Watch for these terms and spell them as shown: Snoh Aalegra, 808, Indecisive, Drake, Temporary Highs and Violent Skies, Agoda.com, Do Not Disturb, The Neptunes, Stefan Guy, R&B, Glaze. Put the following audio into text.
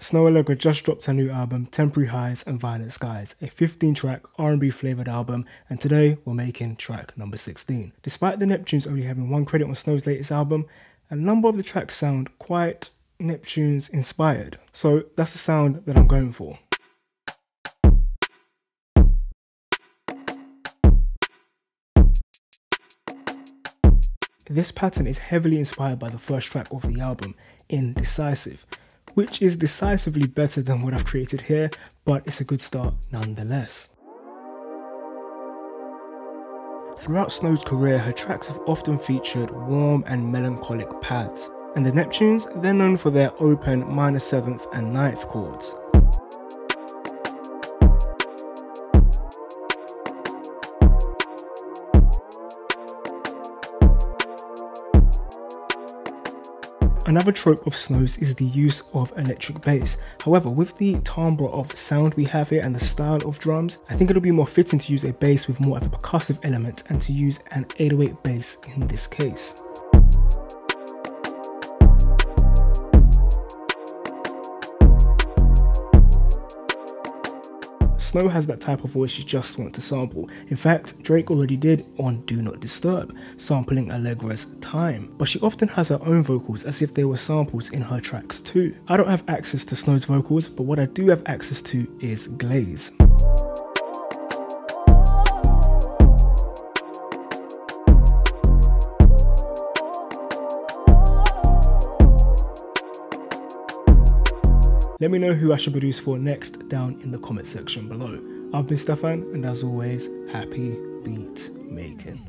Snoh Aalegra just dropped her new album, Temporary Highs and Violent Skies, a 15-track R&B flavoured album, and today we're making track number 16. Despite the Neptunes only having one credit on Snoh's latest album, a number of the tracks sound quite Neptunes inspired, so that's the sound that I'm going for. This pattern is heavily inspired by the first track of the album, Indecisive, which is decisively better than what I've created here, but it's a good start nonetheless. Throughout Snoh's career, her tracks have often featured warm and melancholic pads, and the Neptunes, they're known for their open minor 7th and 9th chords. Another trope of Snoh's is the use of electric bass. However, with the timbre of sound we have here and the style of drums, I think it'll be more fitting to use a bass with more of a percussive element and to use an 808 bass in this case. Snoh has that type of voice you just want to sample. In fact, Drake already did on Do Not Disturb, sampling Allegra's Time. But she often has her own vocals as if they were samples in her tracks too. I don't have access to Snoh's vocals, but what I do have access to is Glaze. Let me know who I should produce for next down in the comment section below. I've been Stefan, and as always, happy beat making.